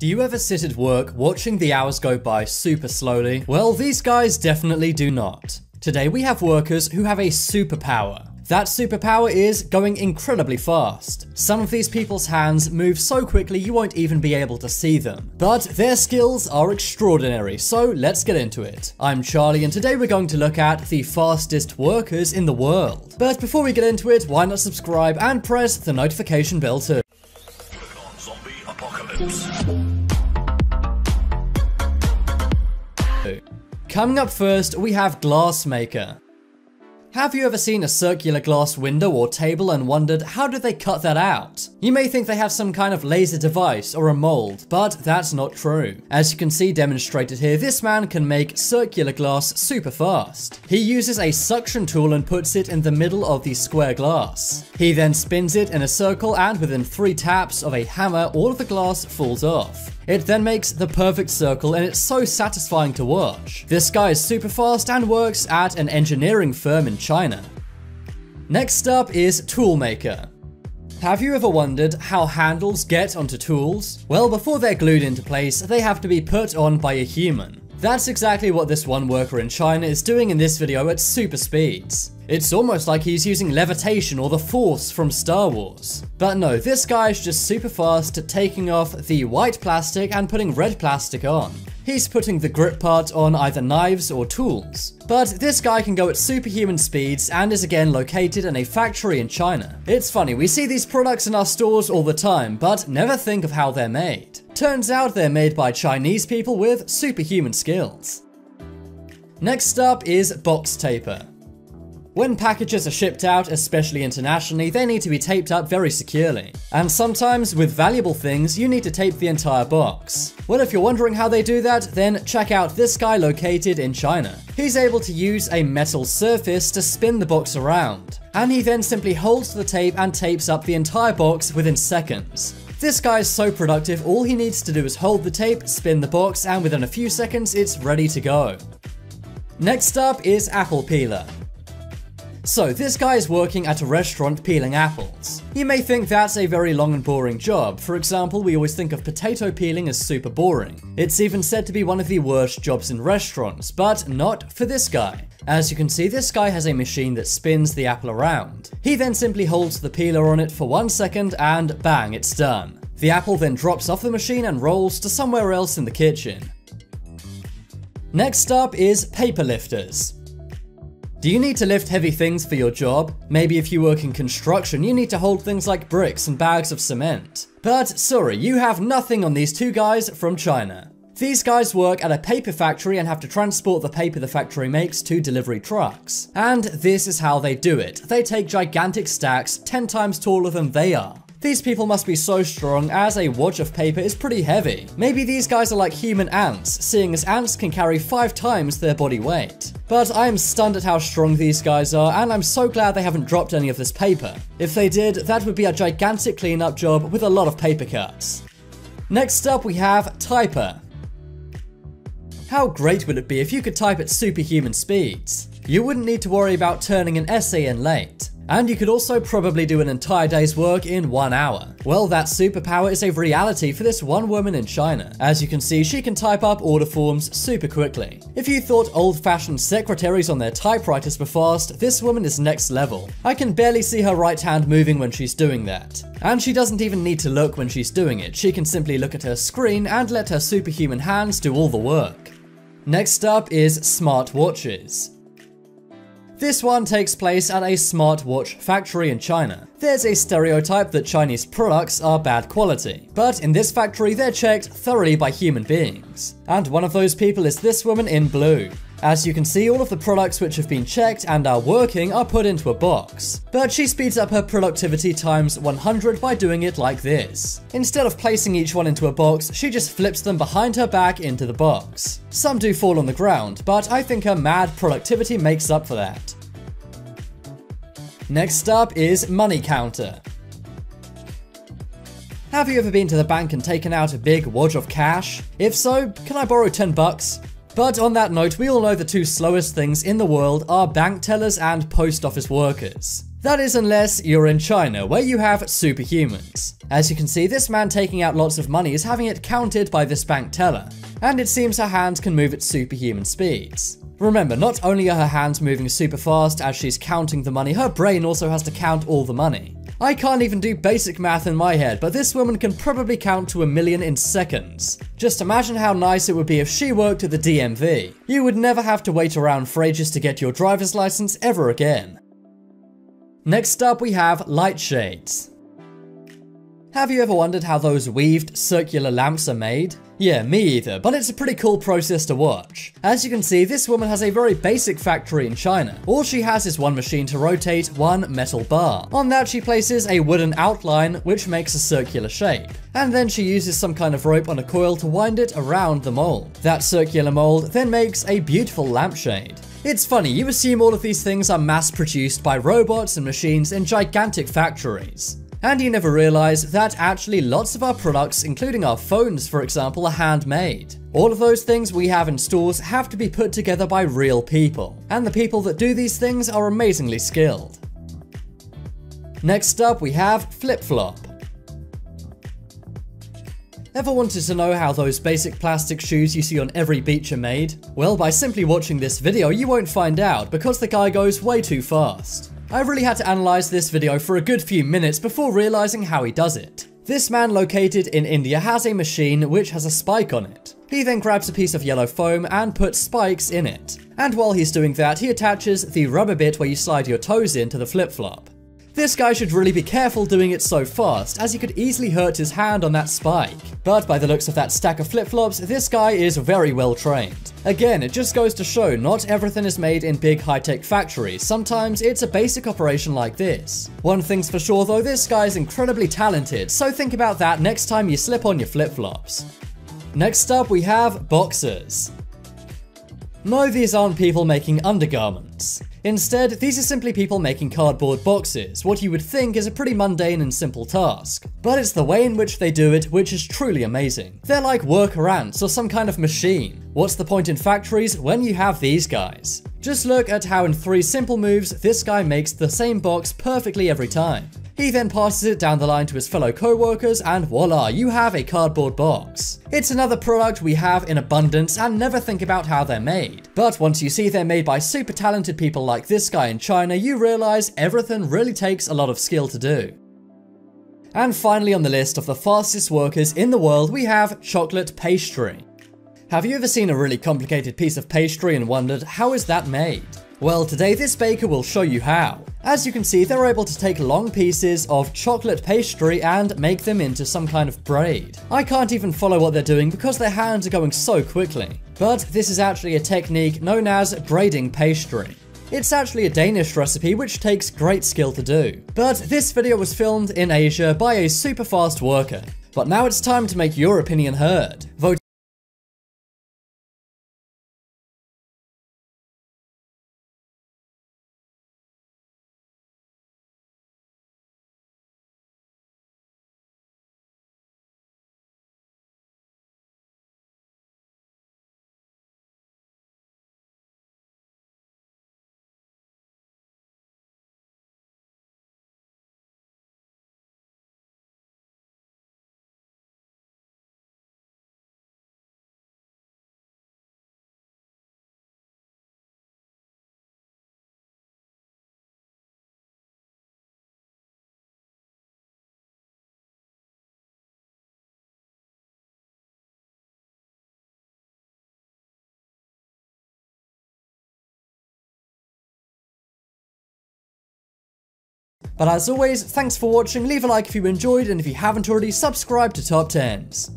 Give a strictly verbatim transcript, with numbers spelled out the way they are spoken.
Do you ever sit at work watching the hours go by super slowly? Well, these guys definitely do not. Today we have workers who have a superpower. That superpower is going incredibly fast. Some of these people's hands move so quickly you won't even be able to see them. But their skills are extraordinary, so let's get into it. I'm Charlie and today we're going to look at the fastest workers in the world. But before we get into it, why not subscribe and press the notification bell too. Coming up first, we have Glassmaker. Have you ever seen a circular glass window or table and wondered how did they cut that out? You may think they have some kind of laser device or a mold, but that's not true. As you can see demonstrated here, this man can make circular glass super fast. He uses a suction tool and puts it in the middle of the square glass. He then spins it in a circle and within three taps of a hammer, all of the glass falls off. It then makes the perfect circle and it's so satisfying to watch. This guy is super fast and works at an engineering firm in China. Next up is Toolmaker. Have you ever wondered how handles get onto tools? Well, before they're glued into place, they have to be put on by a human. That's exactly what this one worker in China is doing in this video at super speeds. It's almost like he's using levitation or the Force from Star Wars. But no, this guy is just super fast at taking off the white plastic and putting red plastic on. He's putting the grip part on either knives or tools. But this guy can go at superhuman speeds and is again located in a factory in China. It's funny, we see these products in our stores all the time, but never think of how they're made. Turns out they're made by Chinese people with superhuman skills. Next up is Box Taper. When packages are shipped out, especially internationally, they need to be taped up very securely. And sometimes, with valuable things, you need to tape the entire box. Well, if you're wondering how they do that, then check out this guy located in China. He's able to use a metal surface to spin the box around, and he then simply holds the tape and tapes up the entire box within seconds. This guy is so productive, all he needs to do is hold the tape, spin the box, and within a few seconds, it's ready to go. Next up is Apple Peeler. So this guy is working at a restaurant peeling apples. You may think that's a very long and boring job. For example, we always think of potato peeling as super boring. It's even said to be one of the worst jobs in restaurants, but not for this guy. As you can see, this guy has a machine that spins the apple around. He then simply holds the peeler on it for one second and bang, it's done. The apple then drops off the machine and rolls to somewhere else in the kitchen. Next up is paper lifters. Do you need to lift heavy things for your job? Maybe if you work in construction, you need to hold things like bricks and bags of cement. But sorry, you have nothing on these two guys from China. These guys work at a paper factory and have to transport the paper the factory makes to delivery trucks. And this is how they do it. They take gigantic stacks ten times taller than they are. These people must be so strong as a wad of paper is pretty heavy. Maybe these guys are like human ants, seeing as ants can carry five times their body weight. But I am stunned at how strong these guys are, and I'm so glad they haven't dropped any of this paper. If they did, that would be a gigantic cleanup job with a lot of paper cuts. Next up we have Typer. How great would it be if you could type at superhuman speeds? You wouldn't need to worry about turning an essay in late. And you could also probably do an entire day's work in one hour. Well, that superpower is a reality for this one woman in China. As you can see, she can type up order forms super quickly. If you thought old-fashioned secretaries on their typewriters were fast, this woman is next level. I can barely see her right hand moving when she's doing that. And she doesn't even need to look when she's doing it. She can simply look at her screen and let her superhuman hands do all the work. Next up is smart watches. This one takes place at a smartwatch factory in China. There's a stereotype that Chinese products are bad quality, but in this factory they're checked thoroughly by human beings. And one of those people is this woman in blue. As you can see, all of the products which have been checked and are working are put into a box. But she speeds up her productivity times one hundred by doing it like this. Instead of placing each one into a box, she just flips them behind her back into the box. Some do fall on the ground, but I think her mad productivity makes up for that. Next up is Money Counter. Have you ever been to the bank and taken out a big wad of cash? If so, can I borrow ten bucks? But on that note, we all know the two slowest things in the world are bank tellers and post office workers. That is unless you're in China, where you have superhumans. As you can see, this man taking out lots of money is having it counted by this bank teller, and it seems her hands can move at superhuman speeds. Remember, not only are her hands moving super fast as she's counting the money, her brain also has to count all the money. I can't even do basic math in my head, but this woman can probably count to a million in seconds. Just imagine how nice it would be if she worked at the D M V. You would never have to wait around for ages to get your driver's license ever again. Next up, we have light shades. Have you ever wondered how those weaved, circular lamps are made? Yeah, me either, but it's a pretty cool process to watch. As you can see, this woman has a very basic factory in China. All she has is one machine to rotate one metal bar. On that, she places a wooden outline, which makes a circular shape. And then she uses some kind of rope on a coil to wind it around the mold. That circular mold then makes a beautiful lampshade. It's funny, you assume all of these things are mass-produced by robots and machines in gigantic factories. And you never realize that actually lots of our products, including our phones, for example, are handmade. All of those things we have in stores have to be put together by real people. And the people that do these things are amazingly skilled. Next up, we have flip-flop. Ever wanted to know how those basic plastic shoes you see on every beach are made? Well, by simply watching this video, you won't find out because the guy goes way too fast. I really had to analyze this video for a good few minutes before realizing how he does it. This man located in India has a machine which has a spike on it. He then grabs a piece of yellow foam and puts spikes in it. And while he's doing that, he attaches the rubber bit where you slide your toes into the flip-flop. This guy should really be careful doing it so fast, as he could easily hurt his hand on that spike. But by the looks of that stack of flip-flops, this guy is very well trained. Again, it just goes to show not everything is made in big high-tech factories. Sometimes it's a basic operation like this. One thing's for sure though, this guy is incredibly talented, so think about that next time you slip on your flip-flops. Next up, we have boxers. No, these aren't people making undergarments. Instead, these are simply people making cardboard boxes, what you would think is a pretty mundane and simple task. But it's the way in which they do it which is truly amazing. They're like worker ants or some kind of machine. What's the point in factories when you have these guys? Just look at how in three simple moves, this guy makes the same box perfectly every time. He then passes it down the line to his fellow co-workers and voila, you have a cardboard box. It's another product we have in abundance and never think about how they're made. But once you see they're made by super talented people like this guy in China, you realize everything really takes a lot of skill to do. And finally on the list of the fastest workers in the world, we have chocolate pastry. Have you ever seen a really complicated piece of pastry and wondered, how is that made? Well, today this baker will show you how. As you can see, they're able to take long pieces of chocolate pastry and make them into some kind of braid. I can't even follow what they're doing because their hands are going so quickly. But this is actually a technique known as braiding pastry. It's actually a Danish recipe which takes great skill to do. But this video was filmed in Asia by a super fast worker. But now it's time to make your opinion heard. Vote But as always, thanks for watching, leave a like if you enjoyed, and if you haven't already, subscribe to Top Tens.